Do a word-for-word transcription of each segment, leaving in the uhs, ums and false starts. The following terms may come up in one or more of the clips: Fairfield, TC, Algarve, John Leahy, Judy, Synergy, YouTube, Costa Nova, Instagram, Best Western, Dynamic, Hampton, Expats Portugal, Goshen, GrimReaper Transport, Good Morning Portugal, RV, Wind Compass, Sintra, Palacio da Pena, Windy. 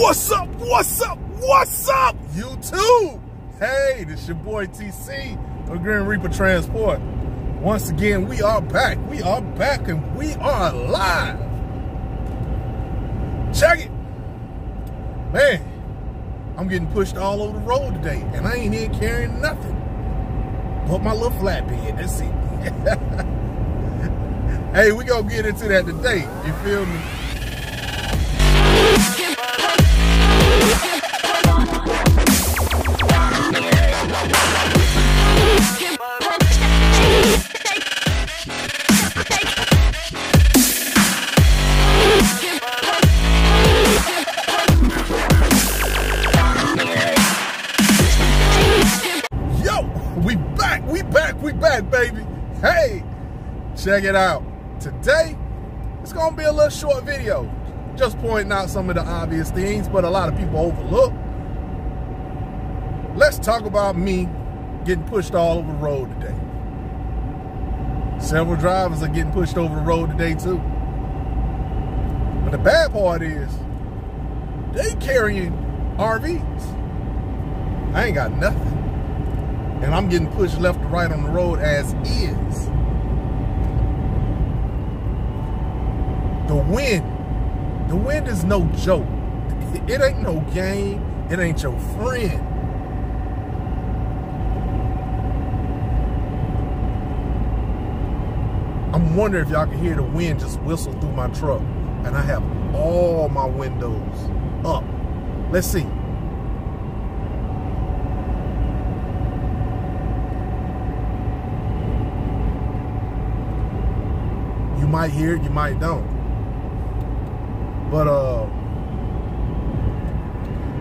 What's up? What's up? What's up, YouTube? Hey, this your boy T C of GrimReaper Transport. Once again, we are back. We are back and we are live. Check it. Man, I'm getting pushed all over the road today and I ain't even carrying nothing but my little flatbed. That's it. Hey, we gonna get into that today. You feel me? Yo, we back, we back, we back, baby. Hey, check it out. Today, it's gonna be a little short video. Just pointing out some of the obvious things, but a lot of people overlook. Let's talk about me getting pushed all over the road today. Several drivers are getting pushed over the road today too. But the bad part is, they carrying R Vs. I ain't got nothing. And I'm getting pushed left to right on the road as is. The wind, the wind is no joke. It ain't no game, it ain't your friend. I'm wondering if y'all can hear the wind just whistle through my truck, and I have all my windows up. Let's see. You might hear it, you might don't. But uh,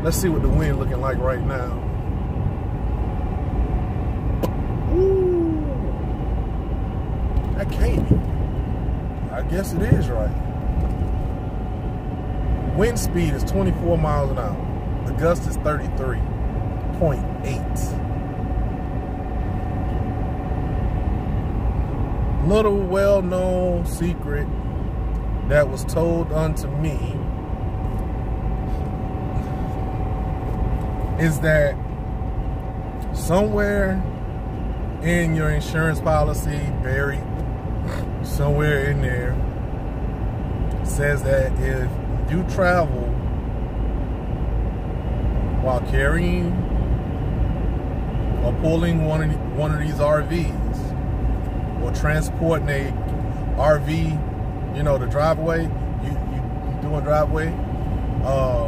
let's see what the wind looking like right now. Ooh, that can't be. I guess it is right. Wind speed is twenty-four miles an hour. The gust is thirty-three point eight. Little well-known secret that was told unto me is that somewhere in your insurance policy, buried somewhere in there, says that if you travel while carrying or pulling one of, the, one of these R Vs or transporting a R V, you know, the driveway, you, you, you doing driveway, uh,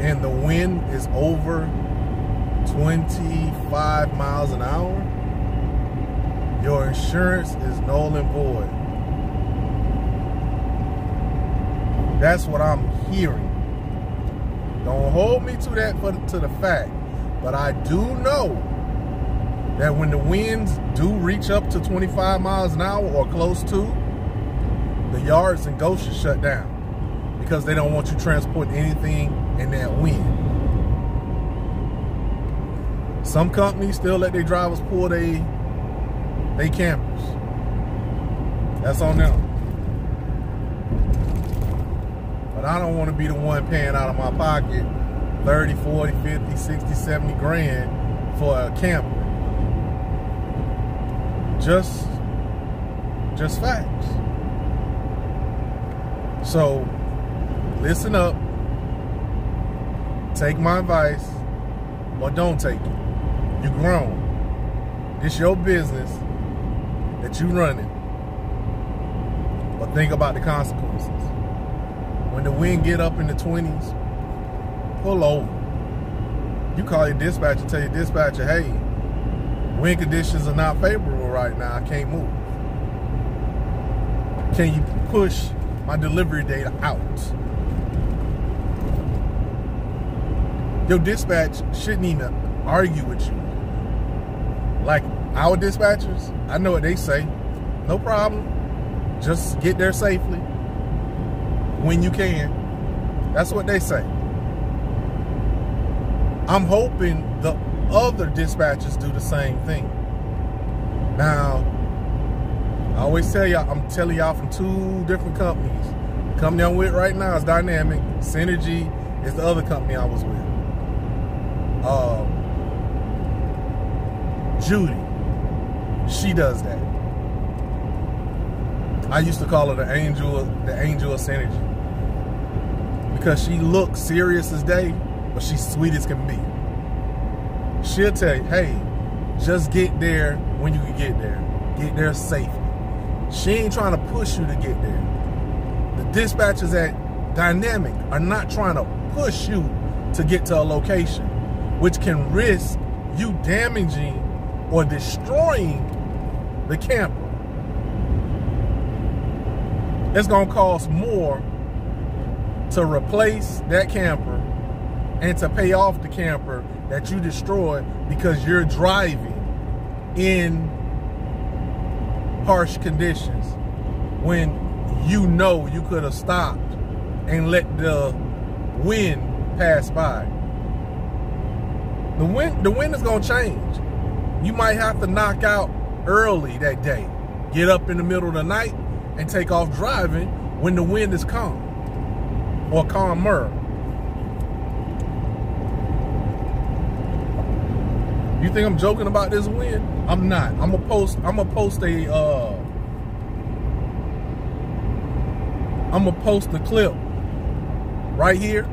and the wind is over twenty-five miles an hour, your insurance is null and void. That's what I'm hearing. Don't hold me to that for, to the fact, but I do know that when the winds do reach up to twenty-five miles an hour or close to, the yards in Goshen shut down because they don't want you transporting anything in that wind. Some companies still let their drivers pull they, they campers. That's on them. But I don't want to be the one paying out of my pocket thirty, forty, fifty, sixty, seventy grand for a camper. Just, just facts. So, listen up, take my advice, or don't take it. You grown. It's your business that you running. But think about the consequences. When the wind get up in the twenties, pull over. You call your dispatcher, tell your dispatcher, hey, wind conditions are not favorable right now, I can't move. Can you push my delivery date out? Your dispatch shouldn't even argue with you. Like our dispatchers, I know what they say. No problem. Just get there safely when you can. That's what they say. I'm hoping the other dispatchers do the same thing. Now, I always tell y'all, I'm telling y'all from two different companies. The company I'm with right now is Dynamic, Synergy, It's the other company I was with. Um, Judy. She does that. I used to call her the angel, the angel of Synergy, because she looks serious as day, but she's sweet as can be. She'll tell you, hey, just get there when you can get there. Get there safely. She ain't trying to push you to get there. The dispatchers at Dynamic are not trying to push you to get to a location, which can risk you damaging or destroying the camper. It's gonna cost more to replace that camper and to pay off the camper that you destroyed because you're driving in harsh conditions when you know you could have stopped and let the wind pass by. The wind, the wind is gonna change. You might have to knock out early that day. Get up in the middle of the night and take off driving when the wind is calm or calmer. You think I'm joking about this wind? I'm not. I'm gonna post. I'm gonna post a. Uh, I'm gonna post the clip right here.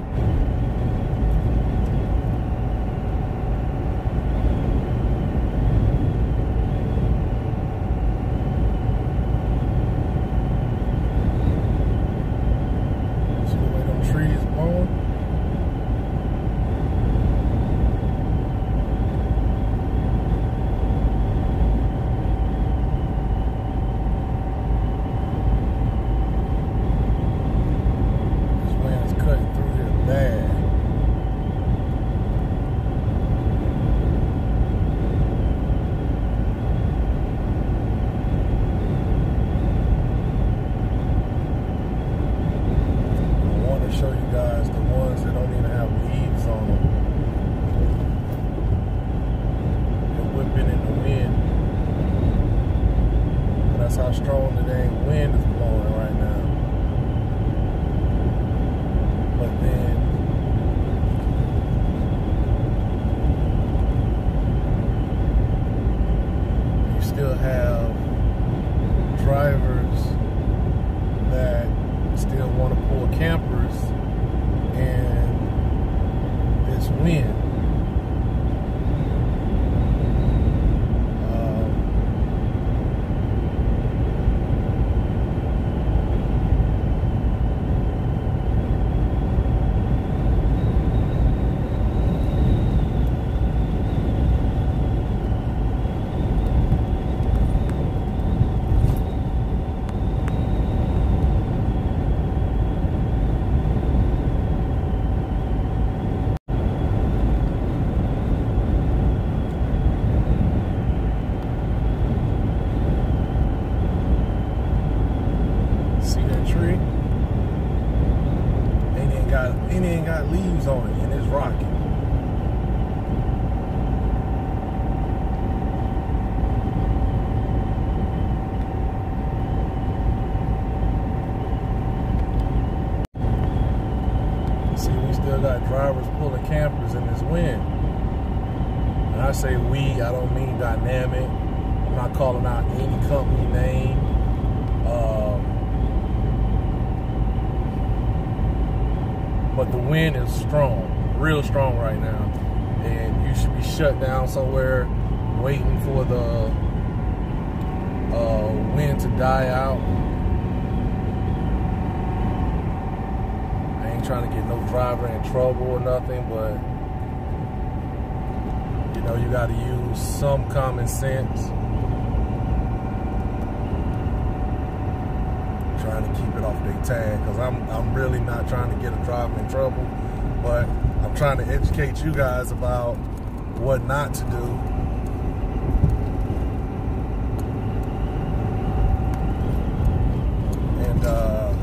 Shut down somewhere, waiting for the uh, wind to die out. I ain't trying to get no driver in trouble or nothing, but you know, you gotta use some common sense. I'm trying to keep it off their tag, because I'm, I'm really not trying to get a driver in trouble, but I'm trying to educate you guys about what not to do. And uh,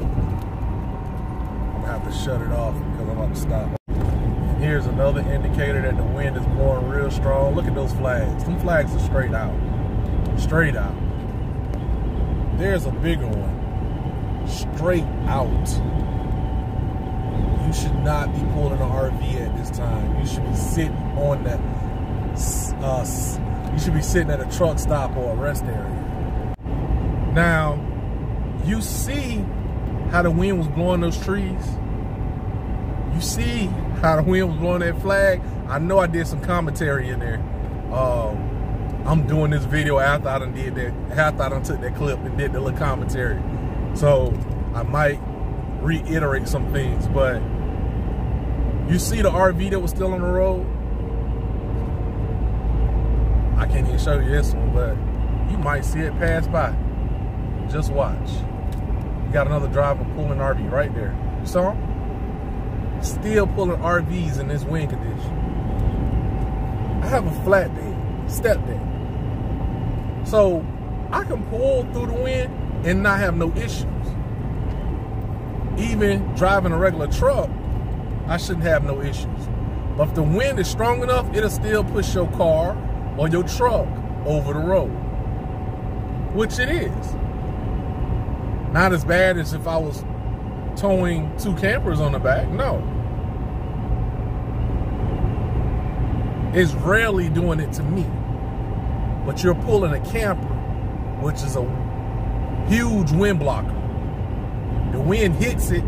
I'm gonna have to shut it off because I'm about to stop. And here's another indicator that the wind is blowing real strong. Look at those flags. Them flags are straight out. Straight out. There's a bigger one. Straight out. You should not be pulling an R V at this time. You should be sitting on that. Uh, you should be sitting at a truck stop or a rest area. Now, you see how the wind was blowing those trees. You see how the wind was blowing that flag. I know I did some commentary in there. Um, I'm doing this video after I done did that, after I done took that clip and did the little commentary. So I might reiterate some things, but you see the R V that was still on the road? I can't even show you this one, but you might see it pass by. Just watch. You got another driver pulling R V right there. You saw him? Still pulling R Vs in this wind condition. I have a flat deck, step deck. So I can pull through the wind and not have no issues. Even driving a regular truck, I shouldn't have no issues. But if the wind is strong enough, it'll still push your car or your truck over the road, which it is. Not as bad as if I was towing two campers on the back, no. It's rarely doing it to me. But you're pulling a camper, which is a huge wind blocker. The wind hits it,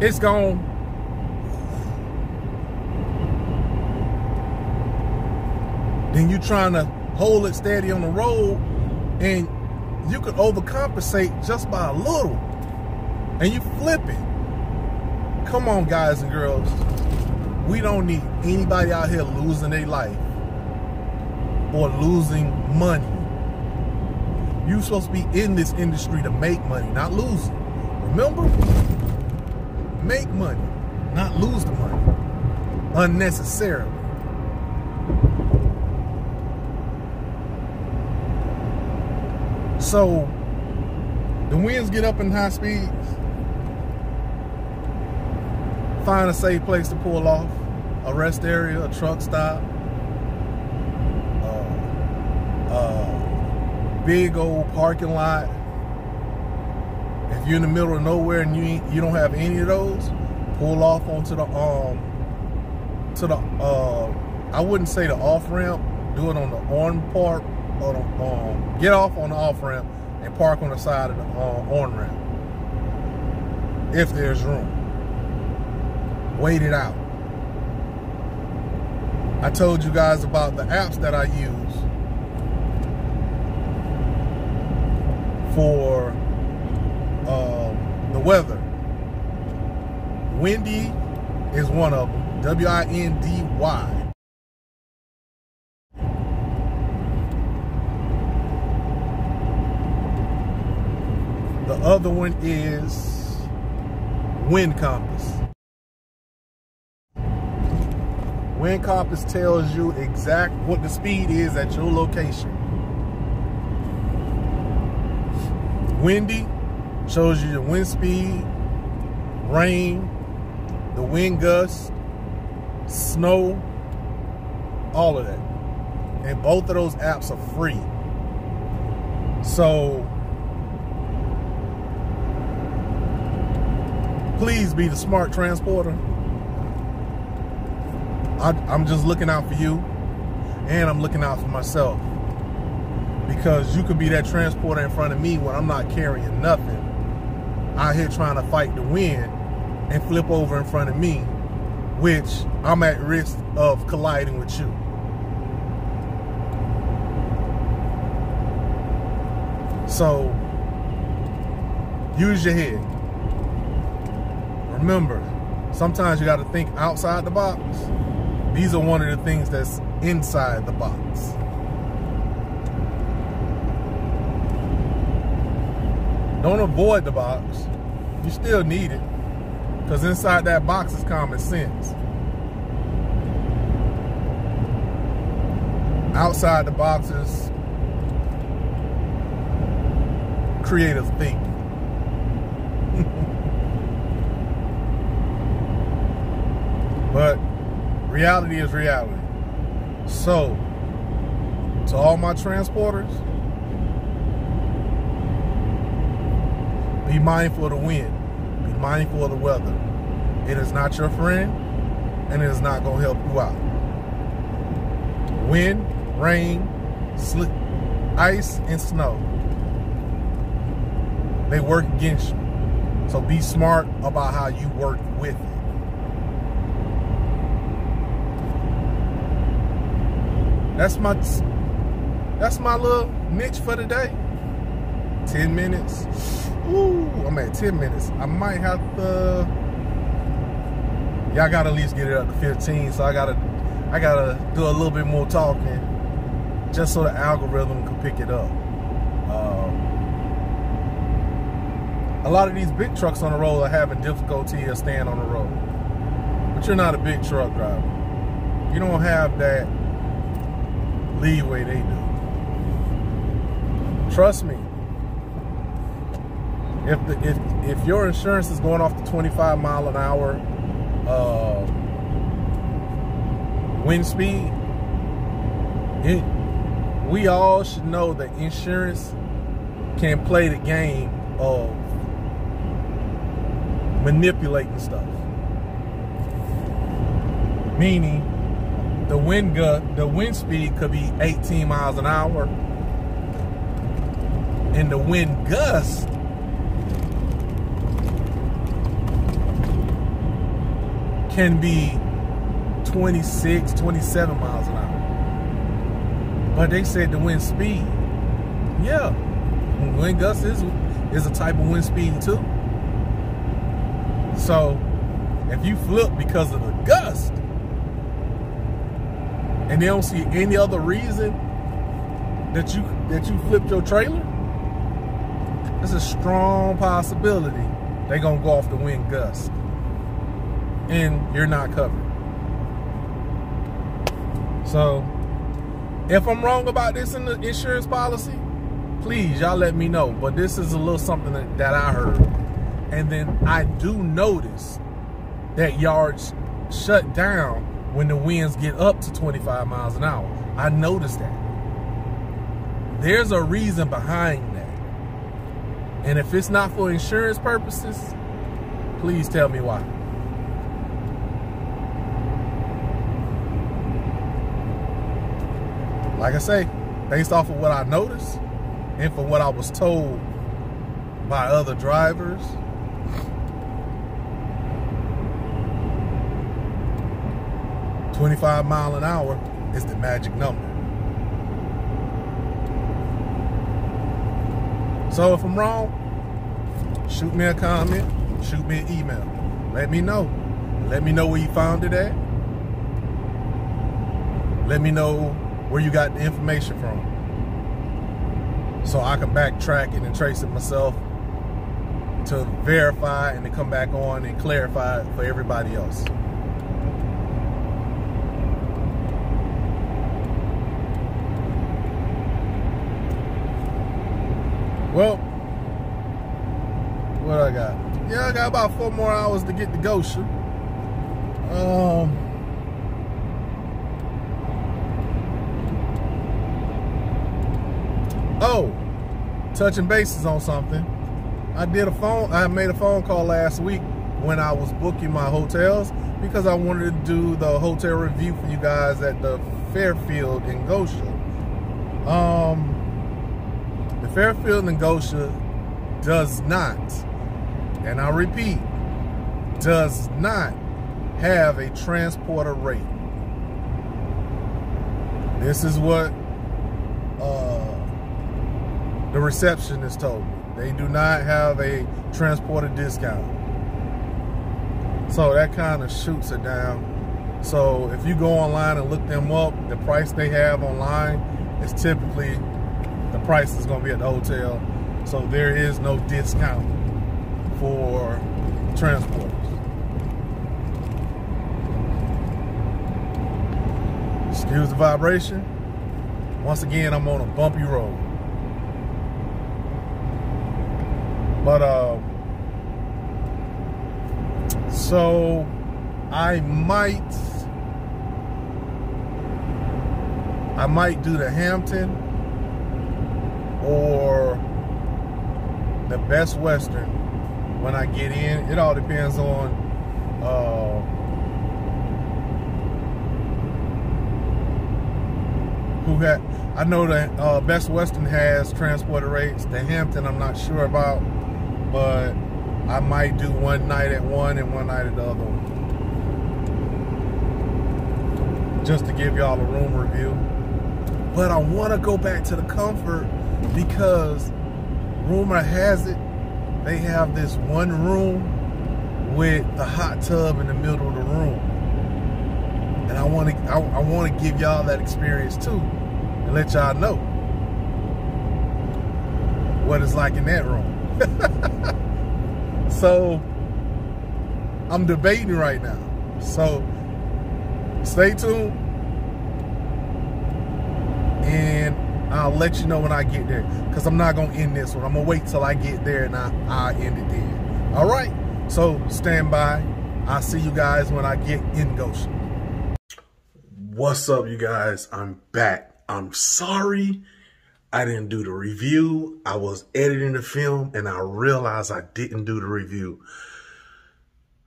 it's gone. Then you're trying to hold it steady on the road, and you could overcompensate just by a little, and you flip it. Come on, guys and girls. We don't need anybody out here losing their life or losing money. You're supposed to be in this industry to make money, not lose it. Remember? Make money, not lose the money unnecessarily. So the winds get up in high speeds. Find a safe place to pull off, a rest area, a truck stop, uh, uh, big old parking lot. If you're in the middle of nowhere and you you don't have any of those, pull off onto the um to the uh I wouldn't say the off ramp. Do it on the on park or the, um get off on the off ramp and park on the side of the uh, on ramp if there's room. Wait it out. I told you guys about the apps that I use for um, the weather. Windy is one of them. W I N D Y. The other one is Wind Compass. Wind Compass tells you exact what the speed is at your location. Windy shows you the wind speed, rain, the wind gust, snow, all of that. And both of those apps are free. So please be the smart transporter. I, I'm just looking out for you, and I'm looking out for myself, because you could be that transporter in front of me when I'm not carrying nothing out here trying to fight the wind and flip over in front of me, which I'm at risk of colliding with you. So use your head. Remember, sometimes you got to think outside the box. These are one of the things that's inside the box. Don't avoid the box. You still need it, because inside that box is common sense. Outside the box is creative thinking. But reality is reality. So, to all my transporters, be mindful of the wind, be mindful of the weather. It is not your friend, and it is not going to help you out. Wind, rain, sleet, ice, and snow, they work against you. So be smart about how you work with it. That's my, that's my little niche for today. ten minutes. Ooh, I'm at ten minutes. I might have to, y'all gotta at least get it up to fifteen. So I gotta, I gotta do a little bit more talking just so the algorithm can pick it up. Um, a lot of these big trucks on the road are having difficulty of staying on the road. But you're not a big truck driver. You don't have that leeway they do. Trust me. If the, if if your insurance is going off the twenty-five mile an hour uh, wind speed, it we all should know that insurance can play the game of manipulating stuff. Meaning, the wind gu- the wind speed could be eighteen miles an hour, and the wind gust can be twenty-six, twenty-seven miles an hour. But they said the wind speed. Yeah, wind gust is is a type of wind speed too. So if you flip because of the gust, and they don't see any other reason that you that you flipped your trailer, it's a strong possibility they're gonna go off the wind gust, and you're not covered. So, if I'm wrong about this in the insurance policy, please y'all let me know. But this is a little something that, that I heard, and then I do notice that yards shut down when the winds get up to twenty-five miles an hour. I noticed that. There's a reason behind that. And if it's not for insurance purposes, please tell me why. Like I say, based off of what I noticed and from what I was told by other drivers, twenty-five mile an hour is the magic number. So if I'm wrong, shoot me a comment, shoot me an email. Let me know. Let me know where you found it at. Let me know where you got the information from, so I can backtrack it and trace it myself to verify and to come back on and clarify it for everybody else. Well, what I got? Yeah, I got about four more hours to get to Goshen. Um, oh, touching bases on something. I did a phone. I made a phone call last week when I was booking my hotels because I wanted to do the hotel review for you guys at the Fairfield in Goshen. Um. The Fairfield and Goshen does not, and I repeat, does not have a transporter rate. This is what uh, the receptionist told me. They do not have a transporter discount. So that kind of shoots it down. So if you go online and look them up, the price they have online is typically the price is going to be at the hotel, so there is no discount for transporters. Excuse the vibration. Once again, I'm on a bumpy road. But, uh, so I might, I might do the Hampton or the Best Western when I get in. It all depends on Uh, who had? I know that uh, Best Western has transporter rates. The Hampton, I'm not sure about, but I might do one night at one and one night at the other one, just to give y'all a room review. But I want to go back to the Comfort because rumor has it they have this one room with the hot tub in the middle of the room, and I want to I, I want to give y'all that experience too, and let y'all know what it's like in that room. So I'm debating right now. So stay tuned, and I'll let you know when I get there, because I'm not going to end this one. I'm going to wait till I get there, and I, I'll end it there. All right, so stand by. I'll see you guys when I get in Goshen. What's up, you guys? I'm back. I'm sorry I didn't do the review. I was editing the film, and I realized I didn't do the review.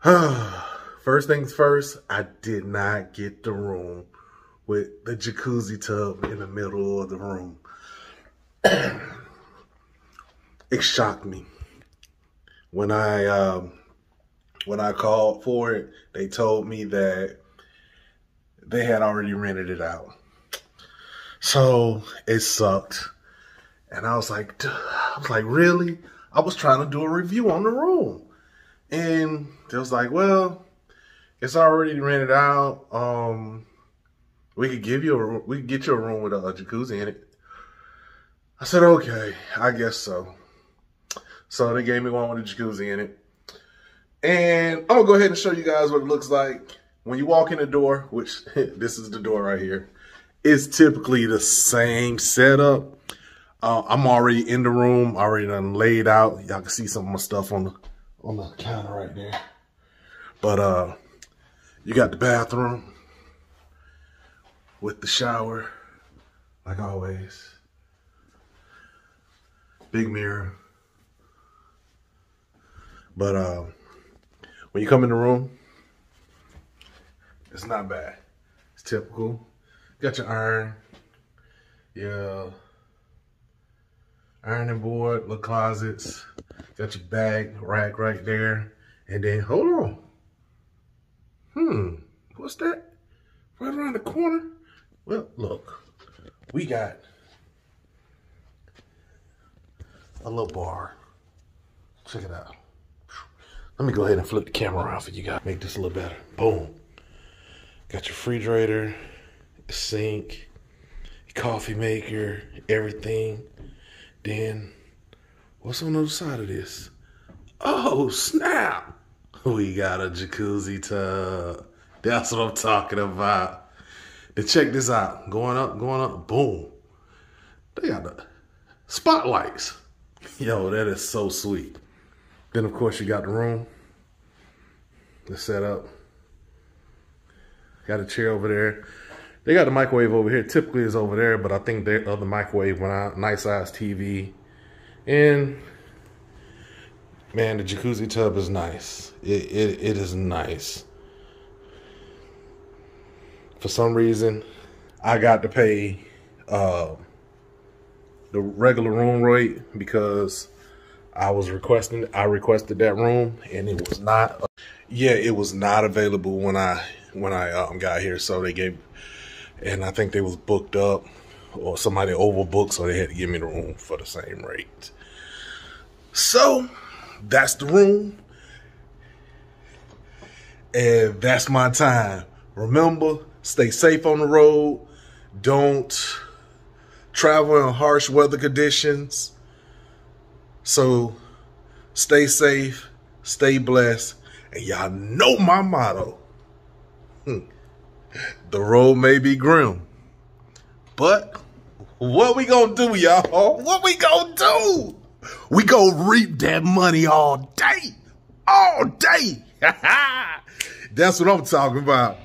First things first, I did not get the room with the jacuzzi tub in the middle of the room. It shocked me. When I um, when I called for it, they told me that they had already rented it out. So it sucked. And I was like, Duh. I was like, really? I was trying to do a review on the room. And they was like, well, it's already rented out. Um, We could give you a, we could get you a room with a, a jacuzzi in it. I said, okay, I guess so. So they gave me one with a jacuzzi in it. And I'm gonna go ahead and show you guys what it looks like. When you walk in the door, which this is the door right here, it's typically the same setup. Uh, I'm already in the room, already done laid out. Y'all can see some of my stuff on the, on the counter right there. But uh, you got the bathroom with the shower, like always. Big mirror. But uh, when you come in the room, it's not bad. It's typical. You got your iron, your ironing board, little closets. Got your bag rack right there. And then, hold on. Hmm, what's that? Right around the corner? Well, look, we got a little bar. Check it out. Let me go ahead and flip the camera around for you guys. Make this a little better. Boom. Got your refrigerator, a sink, a coffee maker, everything. Then, what's on the other side of this? Oh, snap. We got a jacuzzi tub. That's what I'm talking about. And check this out. Going up, going up, boom. They got the spotlights. Yo, that is so sweet. Then, of course, you got the room. The setup. Got a chair over there. They got the microwave over here. Typically, it's over there, but I think the other microwave went out. Nice-size T V. And, man, the jacuzzi tub is nice. It, it, it is nice. For some reason, I got to pay uh, the regular room rate because I was requesting, I requested that room, and it was not, yeah, it was not available when I when I um, got here. So they gave, and I think they was booked up, or somebody overbooked, so they had to give me the room for the same rate. So that's the room, and that's my time. Remember, stay safe on the road. Don't travel in harsh weather conditions. So stay safe, stay blessed. And y'all know my motto. The road may be grim, but what we gonna do, y'all? What we gonna do? We gonna reap that money all day. All day. That's what I'm talking about.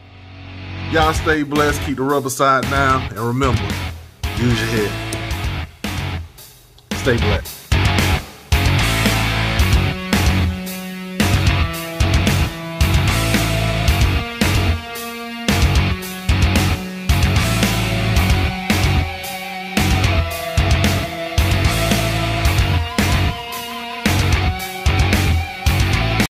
Y'all stay blessed, keep the rubber side down, and remember, use your head. Stay blessed.